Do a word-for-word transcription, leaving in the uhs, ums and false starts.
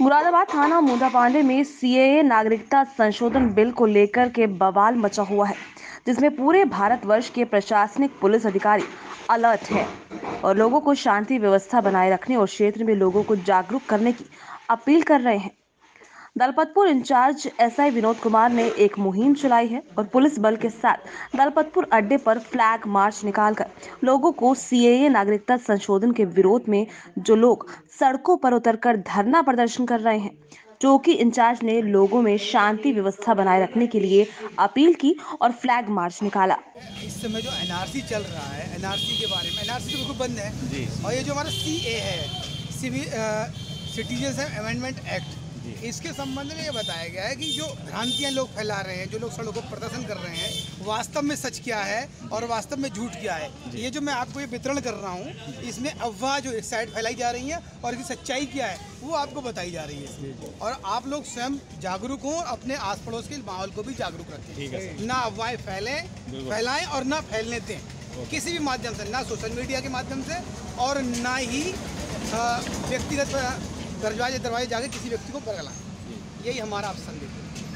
मुरादाबाद थाना मुंडा पांडे में सीएए नागरिकता संशोधन बिल को लेकर के बवाल मचा हुआ है, जिसमें पूरे भारतवर्ष के प्रशासनिक पुलिस अधिकारी अलर्ट हैं और लोगों को शांति व्यवस्था बनाए रखने और क्षेत्र में लोगों को जागरूक करने की अपील कर रहे हैं। दलपतपुर इंचार्ज एसआई विनोद कुमार ने एक मुहिम चलाई है और पुलिस बल के साथ दलपतपुर अड्डे पर फ्लैग मार्च निकालकर लोगों को सीएए नागरिकता संशोधन के विरोध में जो लोग सड़कों पर उतरकर धरना प्रदर्शन कर रहे हैं, चौकी इंचार्ज ने लोगों में शांति व्यवस्था बनाए रखने के लिए अपील की और फ्लैग मार्च निकाला। इस समय जो एनआरसी चल रहा है, एनआरसी के बारे में, एनआरसी बिल्कुल बंद है जी। और ये जो हमारा सीएए है, सिटीजन अमेंडमेंट एक्ट, इसके संबंध में ये बताया गया है कि जो भ्रांतियाँ लोग फैला रहे हैं, जो लोग सड़कों पर प्रदर्शन कर रहे हैं, वास्तव में सच क्या है और वास्तव में झूठ क्या है। ये जो मैं आपको ये वितरण कर रहा हूँ, इसमें अफवाह जो एक साइड फैलाई जा रही है और इसकी सच्चाई क्या है वो आपको बताई जा रही है। और आप लोग स्वयं जागरूक हों, अपने आस पड़ोस के माहौल को भी जागरूक रखें, ना अफवाहें फैलें फैलाएं और ना फैलने दें किसी भी माध्यम से, ना सोशल मीडिया के माध्यम से और ना ही व्यक्तिगत दरवाजे दरवाजे जाके किसी व्यक्ति को पकड़ाएं। यही हमारा आप संदेश है।